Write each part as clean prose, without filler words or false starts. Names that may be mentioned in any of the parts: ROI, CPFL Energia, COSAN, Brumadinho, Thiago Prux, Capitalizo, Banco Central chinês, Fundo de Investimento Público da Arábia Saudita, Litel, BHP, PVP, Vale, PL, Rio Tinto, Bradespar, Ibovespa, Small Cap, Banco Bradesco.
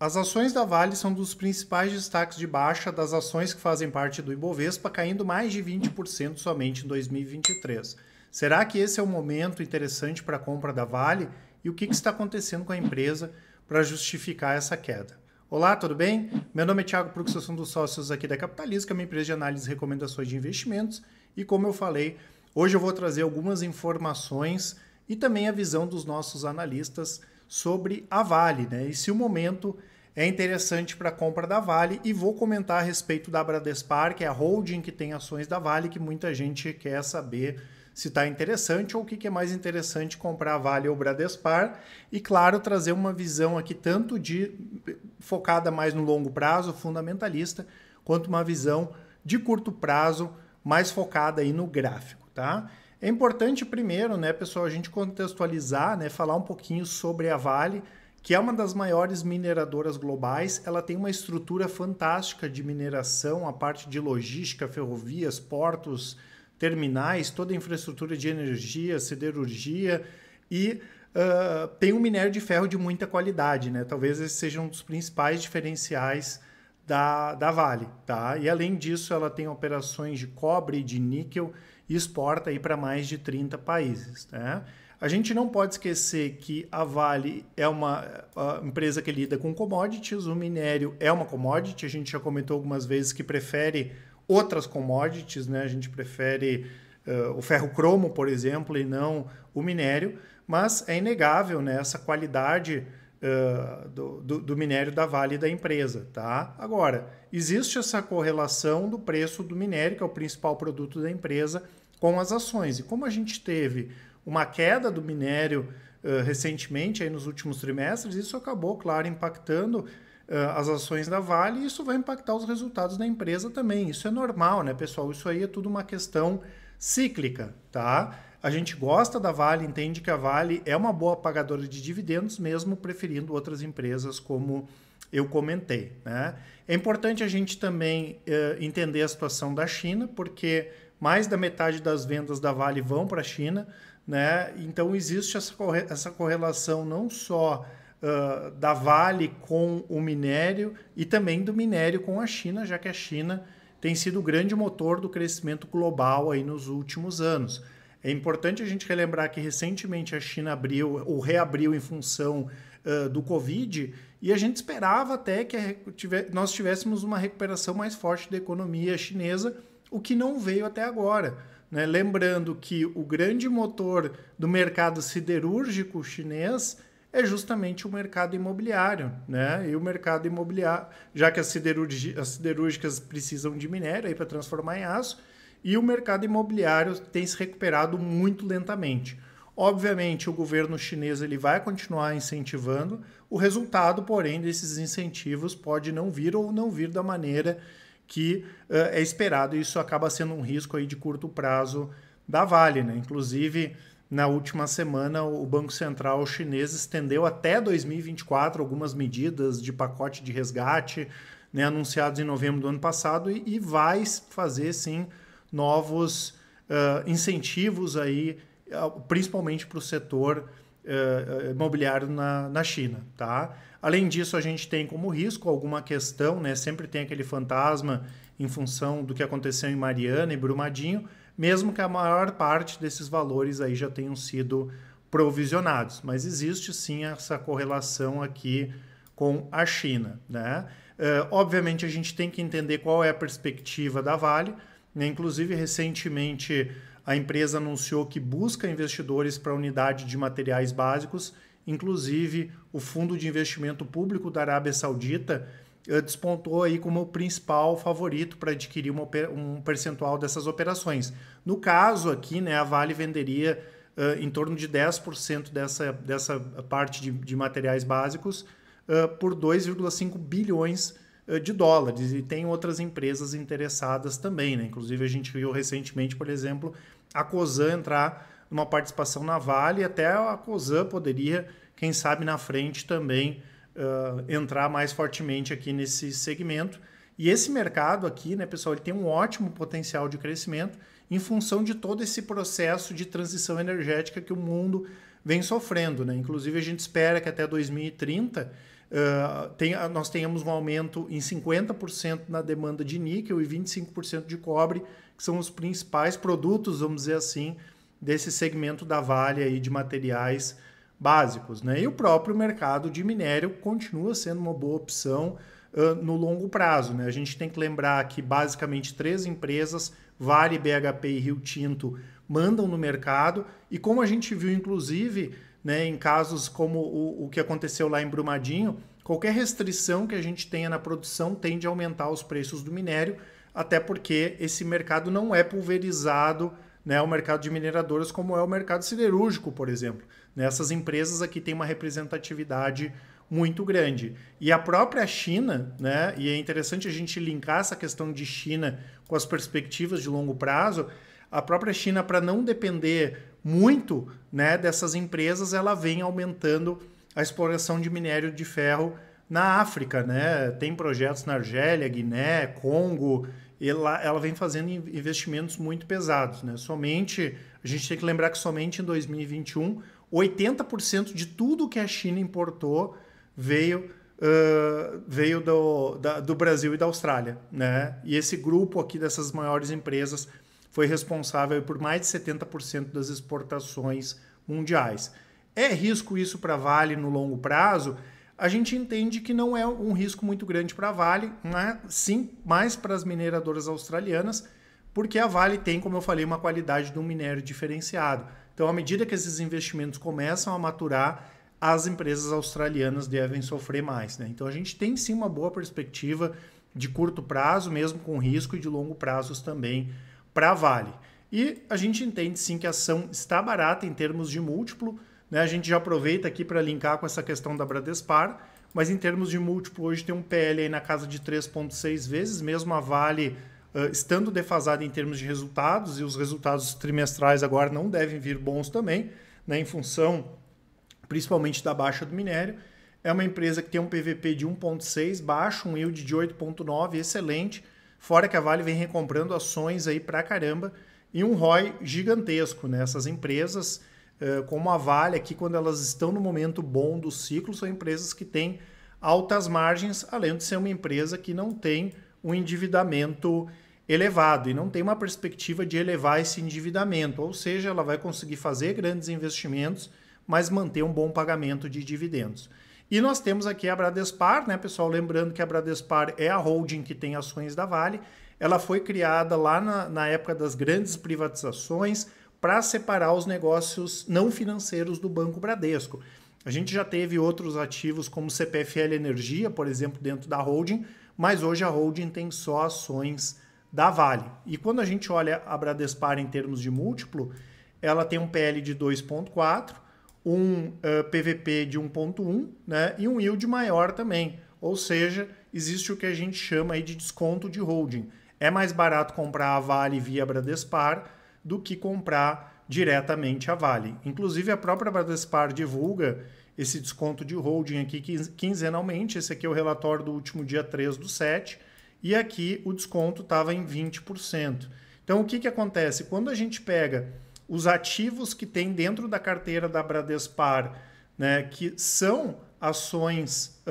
As ações da Vale são dos principais destaques de baixa das ações que fazem parte do Ibovespa, caindo mais de 20% somente em 2023. Será que esse é o momento interessante para a compra da Vale? E o que está acontecendo com a empresa para justificar essa queda? Olá, tudo bem? Meu nome é Thiago Prux, eu sou um dos sócios aqui da Capitalizo, que é uma empresa de análise e recomendações de investimentos. E como eu falei, hoje eu vou trazer algumas informações e também a visão dos nossos analistas sobre a Vale, né? E se o momento é interessante para a compra da Vale, e vou comentar a respeito da Bradespar, que é a holding que tem ações da Vale, que muita gente quer saber se está interessante ou o que é mais interessante comprar a Vale ou Bradespar, e claro, trazer uma visão aqui tanto de focada mais no longo prazo, fundamentalista, quanto uma visão de curto prazo, mais focada aí no gráfico, tá? É importante primeiro, né, pessoal, a gente contextualizar, né, falar um pouquinho sobre a Vale, que é uma das maiores mineradoras globais. Ela tem uma estrutura fantástica de mineração, a parte de logística, ferrovias, portos, terminais, toda a infraestrutura de energia, siderurgia e tem um minério de ferro de muita qualidade, né? Talvez esse seja um dos principais diferenciais da Vale, tá? E além disso, ela tem operações de cobre, de níquel, e exporta aí para mais de 30 países, né? A gente não pode esquecer que a Vale é uma empresa que lida com commodities, o minério é uma commodity, a gente já comentou algumas vezes que prefere outras commodities, né? A gente prefere o ferro cromo, por exemplo, e não o minério, mas é inegável, né, essa qualidade do minério da Vale e da empresa, tá? Agora, existe essa correlação do preço do minério, que é o principal produto da empresa, com as ações. E como a gente teve uma queda do minério recentemente, aí nos últimos trimestres, isso acabou, claro, impactando as ações da Vale, e isso vai impactar os resultados da empresa também. Isso é normal, né, pessoal? Isso aí é tudo uma questão cíclica, tá? A gente gosta da Vale, entende que a Vale é uma boa pagadora de dividendos, mesmo preferindo outras empresas, como eu comentei, né? É importante a gente também entender a situação da China, porque mais da metade das vendas da Vale vão para a China, né? Então existe essa correlação não só da Vale com o minério, e também do minério com a China, já que a China tem sido o grande motor do crescimento global aí nos últimos anos. É importante a gente relembrar que recentemente a China abriu ou reabriu em função do Covid, e a gente esperava até que nós tivéssemos uma recuperação mais forte da economia chinesa, o que não veio até agora, né? Lembrando que o grande motor do mercado siderúrgico chinês é justamente o mercado imobiliário, né? E o mercado imobiliário, já que as siderúrgicas precisam de minério para transformar em aço, e o mercado imobiliário tem se recuperado muito lentamente. Obviamente, o governo chinês ele vai continuar incentivando, o resultado, porém, desses incentivos pode não vir ou não vir da maneira que é esperado, e isso acaba sendo um risco aí de curto prazo da Vale, né? Inclusive, na última semana, o Banco Central chinês estendeu até 2024 algumas medidas de pacote de resgate, né, anunciados em novembro do ano passado, e vai fazer, sim, novos incentivos aí, principalmente para o setor imobiliário na China, tá? Além disso, a gente tem como risco alguma questão, né? Sempre tem aquele fantasma em função do que aconteceu em Mariana e Brumadinho, mesmo que a maior parte desses valores aí já tenham sido provisionados. Mas existe sim essa correlação aqui com a China, né? Obviamente, a gente tem que entender qual é a perspectiva da Vale. Inclusive, recentemente, a empresa anunciou que busca investidores para a unidade de materiais básicos. Inclusive, o Fundo de Investimento Público da Arábia Saudita despontou aí como o principal favorito para adquirir um percentual dessas operações. No caso aqui, né, a Vale venderia em torno de 10% dessa parte de materiais básicos por 2,5 bilhões de dólares, e tem outras empresas interessadas também, né? Inclusive, a gente viu recentemente, por exemplo, a COSAN entrar numa participação na Vale, e até a COSAN poderia, quem sabe, na frente também entrar mais fortemente aqui nesse segmento. E esse mercado aqui, né, pessoal, ele tem um ótimo potencial de crescimento em função de todo esse processo de transição energética que o mundo vem sofrendo, né? Inclusive, a gente espera que até 2030 nós tenhamos um aumento em 50% na demanda de níquel e 25% de cobre, que são os principais produtos, vamos dizer assim, desse segmento da Vale aí de materiais básicos, né? E o próprio mercado de minério continua sendo uma boa opção no longo prazo, né? A gente tem que lembrar que basicamente três empresas, Vale, BHP e Rio Tinto, mandam no mercado, e como a gente viu inclusive, né, em casos como o que aconteceu lá em Brumadinho, qualquer restrição que a gente tenha na produção tende a aumentar os preços do minério, até porque esse mercado não é pulverizado, né, o mercado de mineradoras, como é o mercado siderúrgico, por exemplo. Essas empresas aqui têm uma representatividade muito grande. E a própria China, né, e é interessante a gente linkar essa questão de China com as perspectivas de longo prazo, a própria China, para não depender muito, né, dessas empresas, ela vem aumentando a exploração de minério de ferro na África, né? Tem projetos na Argélia, Guiné, Congo, e ela vem fazendo investimentos muito pesados, né? Somente, a gente tem que lembrar que somente em 2021, 80% de tudo que a China importou veio do Brasil e da Austrália, né? E esse grupo aqui dessas maiores empresas foi responsável por mais de 70% das exportações mundiais. É risco isso para a Vale no longo prazo? A gente entende que não é um risco muito grande para a Vale, mas sim mais para as mineradoras australianas, porque a Vale tem, como eu falei, uma qualidade de um minério diferenciado. Então, à medida que esses investimentos começam a maturar, as empresas australianas devem sofrer mais, né? Então a gente tem sim uma boa perspectiva de curto prazo, mesmo com risco, e de longo prazo também para a Vale. E a gente entende sim que a ação está barata em termos de múltiplo, né? A gente já aproveita aqui para linkar com essa questão da Bradespar, mas em termos de múltiplo hoje tem um PL aí na casa de 3,6 vezes, mesmo a Vale estando defasada em termos de resultados, e os resultados trimestrais agora não devem vir bons também, né? Em função principalmente da baixa do minério. É uma empresa que tem um PVP de 1,6 baixo, um yield de 8,9 excelente, fora que a Vale vem recomprando ações aí pra caramba, e um ROI gigantesco, né? Essas empresas, como a Vale aqui, quando elas estão no momento bom do ciclo, são empresas que têm altas margens, além de ser uma empresa que não tem um endividamento elevado e não tem uma perspectiva de elevar esse endividamento, ou seja, ela vai conseguir fazer grandes investimentos, mas manter um bom pagamento de dividendos. E nós temos aqui a Bradespar, né, pessoal? Lembrando que a Bradespar é a holding que tem ações da Vale. Ela foi criada lá na época das grandes privatizações para separar os negócios não financeiros do Banco Bradesco. A gente já teve outros ativos como CPFL Energia, por exemplo, dentro da holding, mas hoje a holding tem só ações da Vale. E quando a gente olha a Bradespar em termos de múltiplo, ela tem um PL de 2,4, um PVP de 1,1, né, e um yield maior também, ou seja, existe o que a gente chama aí de desconto de holding. É mais barato comprar a Vale via Bradespar do que comprar diretamente a Vale. Inclusive a própria Bradespar divulga esse desconto de holding aqui quinzenalmente, esse aqui é o relatório do último dia 3/7, e aqui o desconto estava em 20%. Então o que acontece? Quando a gente pega os ativos que tem dentro da carteira da Bradespar, né, que são ações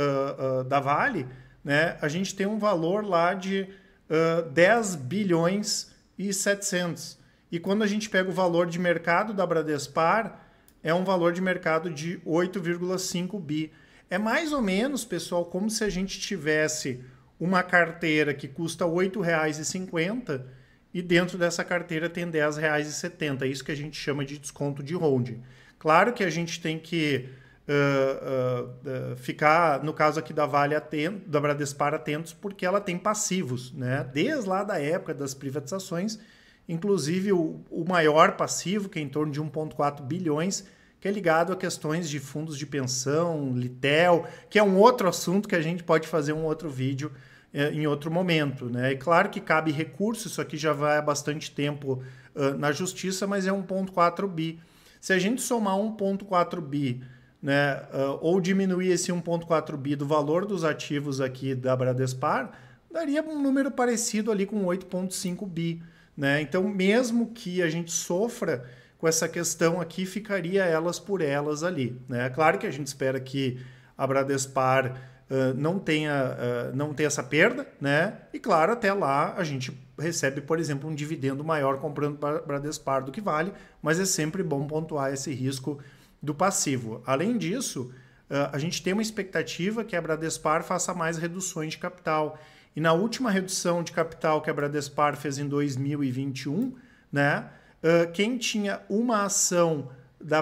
da Vale, né, a gente tem um valor lá de 10,7 bilhões. E quando a gente pega o valor de mercado da Bradespar, é um valor de mercado de 8,5 bi. É mais ou menos, pessoal, como se a gente tivesse uma carteira que custa R$ 8,50, e dentro dessa carteira tem R$ 10,70, é isso que a gente chama de desconto de holding. Claro que a gente tem que ficar, no caso aqui da Vale atento, da Bradespar atentos, porque ela tem passivos, né? Desde lá da época das privatizações, inclusive o maior passivo, que é em torno de 1,4 bilhões, que é ligado a questões de fundos de pensão, Litel, que é um outro assunto que a gente pode fazer um outro vídeo em outro momento, né? É claro que cabe recurso, isso aqui já vai há bastante tempo na justiça, mas é 1,4 bi. Se a gente somar 1,4 bi, né, ou diminuir esse 1,4 bi do valor dos ativos aqui da Bradespar, daria um número parecido ali com 8,5 bi, né? Então, mesmo que a gente sofra com essa questão aqui, ficaria elas por elas ali, né? Claro que a gente espera que a Bradespar não tem essa perda, né? E claro, até lá a gente recebe, por exemplo, um dividendo maior comprando Bradespar do que Vale, mas é sempre bom pontuar esse risco do passivo. Além disso, a gente tem uma expectativa que a Bradespar faça mais reduções de capital. E na última redução de capital que a Bradespar fez em 2021, né, quem tinha uma ação da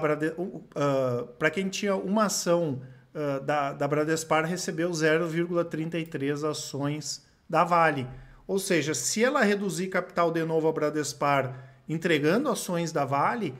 Bradespar recebeu 0,33 ações da Vale. Ou seja, se ela reduzir capital de novo a Bradespar entregando ações da Vale,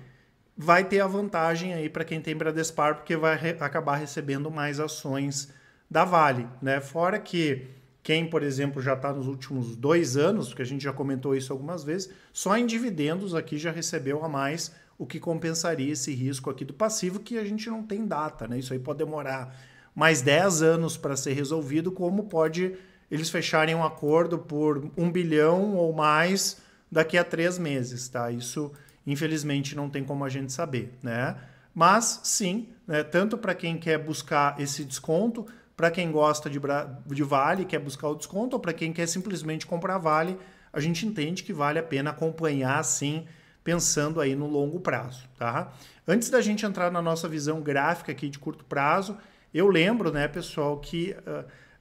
vai ter a vantagem aí para quem tem Bradespar, porque vai acabar recebendo mais ações da Vale, né? Fora que quem, por exemplo, já está nos últimos 2 anos, porque a gente já comentou isso algumas vezes, só em dividendos aqui já recebeu a mais, o que compensaria esse risco aqui do passivo, que a gente não tem data, né? Isso aí pode demorar mais 10 anos para ser resolvido, como pode eles fecharem um acordo por 1 bilhão ou mais daqui a 3 meses, tá? Isso, infelizmente, não tem como a gente saber, né? Mas, sim, né? Tanto para quem quer buscar esse desconto, para quem gosta de Vale, quer buscar o desconto, ou para quem quer simplesmente comprar Vale, a gente entende que vale a pena acompanhar, sim, pensando aí no longo prazo, tá? Antes da gente entrar na nossa visão gráfica aqui de curto prazo, eu lembro, né, pessoal, que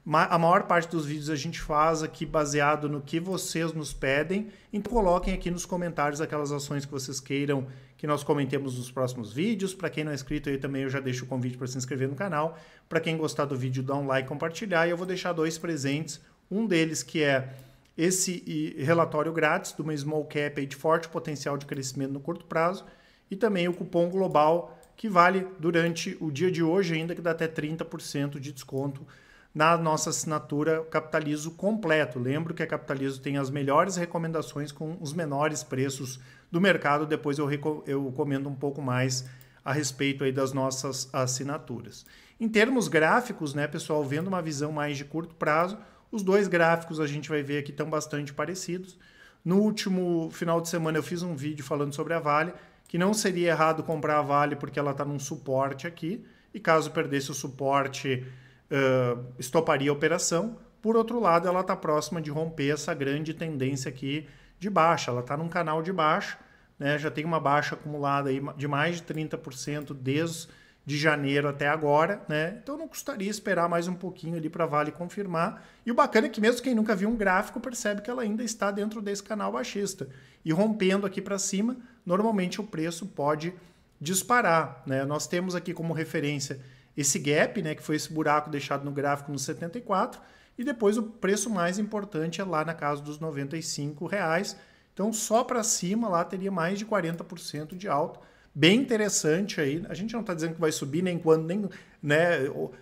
a maior parte dos vídeos a gente faz aqui baseado no que vocês nos pedem. Então coloquem aqui nos comentários aquelas ações que vocês queiram que nós comentemos nos próximos vídeos. Para quem não é inscrito aí também, eu já deixo o convite para se inscrever no canal. Para quem gostar do vídeo, dá um like, compartilhar. E eu vou deixar 2 presentes, um deles que é esse relatório grátis de uma small cap aí de forte potencial de crescimento no curto prazo, e também o cupom global que vale durante o dia de hoje ainda, que dá até 30% de desconto na nossa assinatura Capitalizo completo. Lembro que a Capitalizo tem as melhores recomendações com os menores preços do mercado. Depois eu comento um pouco mais a respeito aí das nossas assinaturas. Em termos gráficos, né, pessoal, vendo uma visão mais de curto prazo, os 2 gráficos a gente vai ver aqui estão bastante parecidos. No último final de semana eu fiz um vídeo falando sobre a Vale, que não seria errado comprar a Vale porque ela está num suporte aqui, e caso perdesse o suporte, estoparia a operação. Por outro lado, ela está próxima de romper essa grande tendência aqui de baixa. Ela está num canal de baixa, né? Já tem uma baixa acumulada aí de mais de 30% desde de janeiro até agora, né? Então não custaria esperar mais um pouquinho ali para a Vale confirmar. E o bacana é que mesmo quem nunca viu um gráfico percebe que ela ainda está dentro desse canal baixista. E rompendo aqui para cima, normalmente o preço pode disparar, né? Nós temos aqui como referência esse gap, né, que foi esse buraco deixado no gráfico no 74, e depois o preço mais importante é lá na casa dos R$ 95,00. Então só para cima lá teria mais de 40% de alta. Bem interessante aí. A gente não está dizendo que vai subir nem quando,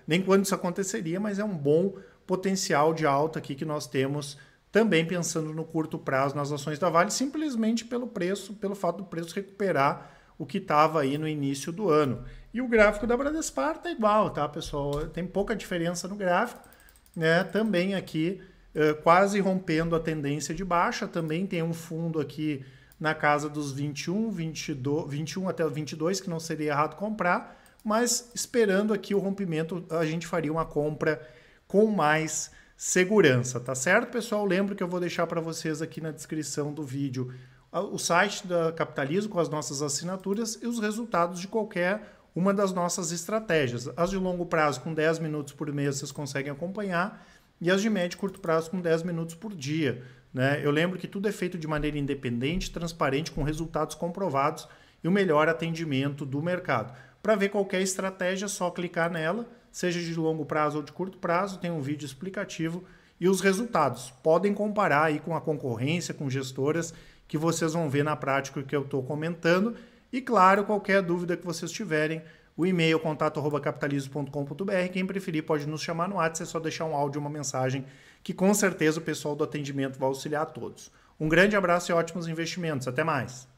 nem quando isso aconteceria, mas é um bom potencial de alta aqui que nós temos também pensando no curto prazo nas ações da Vale, simplesmente pelo preço, pelo fato do preço recuperar o que estava aí no início do ano. E o gráfico da Bradespar está igual, tá, pessoal? Tem pouca diferença no gráfico, né? Também aqui quase rompendo a tendência de baixa. Também tem um fundo aqui na casa dos 21 até 22, que não seria errado comprar, mas esperando aqui o rompimento, a gente faria uma compra com mais segurança, tá certo, pessoal? Lembro que eu vou deixar para vocês aqui na descrição do vídeo o site da Capitalizo com as nossas assinaturas e os resultados de qualquer uma das nossas estratégias. As de longo prazo com 10 minutos por mês vocês conseguem acompanhar, e as de médio e curto prazo com 10 minutos por dia, né? Eu lembro que tudo é feito de maneira independente, transparente, com resultados comprovados e o melhor atendimento do mercado. Para ver qualquer estratégia, é só clicar nela, seja de longo prazo ou de curto prazo, tem um vídeo explicativo e os resultados. Podem comparar aí com a concorrência, com gestoras, que vocês vão ver na prática o que eu estou comentando. E claro, qualquer dúvida que vocês tiverem, o e-mail contato@capitalizo.com.br. Quem preferir pode nos chamar no WhatsApp, é só deixar um áudio, uma mensagem, que com certeza o pessoal do atendimento vai auxiliar a todos. Um grande abraço e ótimos investimentos. Até mais!